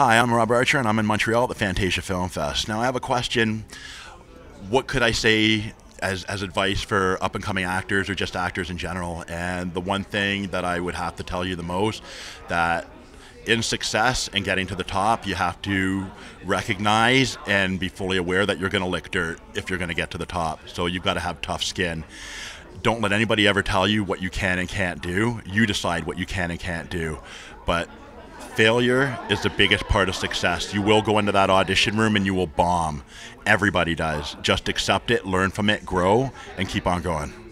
Hi, I'm Rob Archer, and I'm in Montreal at the Fantasia Film Fest. Now, I have a question. What could I say as advice for up-and-coming actors or just actors in general? And the one thing that I would have to tell you the most, that in success and getting to the top, you have to recognize and be fully aware that you're going to lick dirt if you're going to get to the top. So you've got to have tough skin. Don't let anybody ever tell you what you can and can't do. You decide what you can and can't do. But failure is the biggest part of success. You will go into that audition room and you will bomb. Everybody does. Just accept it, learn from it, grow, and keep on going.